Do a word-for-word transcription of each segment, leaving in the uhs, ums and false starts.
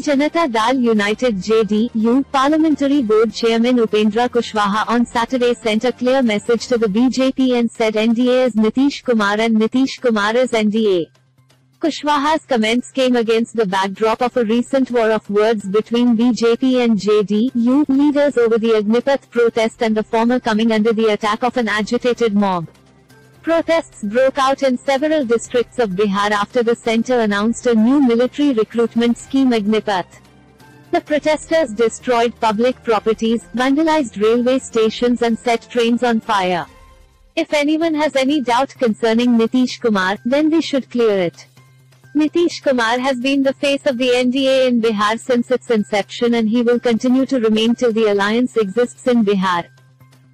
Janata Dal United J D U Parliamentary Board Chairman Upendra Kushwaha on Saturday sent a clear message to the B J P and said N D A is Nitish Kumar and Nitish Kumar is N D A. Kushwaha's comments came against the backdrop of a recent war of words between B J P and J D U leaders over the Agnipath protest and the former coming under the attack of an agitated mob. Protests broke out in several districts of Bihar after the centre announced a new military recruitment scheme Agnipath. The protesters destroyed public properties, vandalised railway stations and set trains on fire. If anyone has any doubt concerning Nitish Kumar, then they should clear it. Nitish Kumar has been the face of the N D A in Bihar since its inception and he will continue to remain till the alliance exists in Bihar.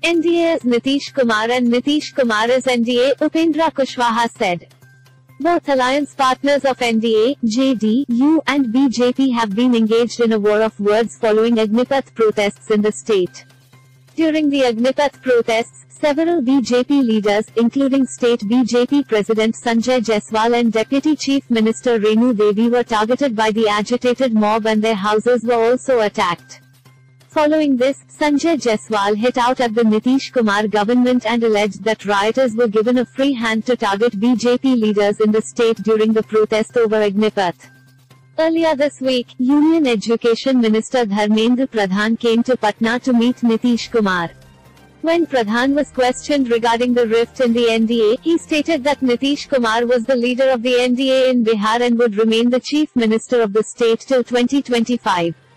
N D A is Nitish Kumar and Nitish Kumar is N D A, Upendra Kushwaha said. Both alliance partners of N D A, J D U and B J P have been engaged in a war of words following Agnipath protests in the state. During the Agnipath protests, several B J P leaders, including state B J P President Sanjay Jaiswal and Deputy Chief Minister Renu Devi were targeted by the agitated mob and their houses were also attacked. Following this, Sanjay Jaiswal hit out at the Nitish Kumar government and alleged that rioters were given a free hand to target B J P leaders in the state during the protest over Agnipath. Earlier this week, Union Education Minister Dharmendra Pradhan came to Patna to meet Nitish Kumar. When Pradhan was questioned regarding the rift in the N D A, he stated that Nitish Kumar was the leader of the N D A in Bihar and would remain the chief minister of the state till twenty twenty-five.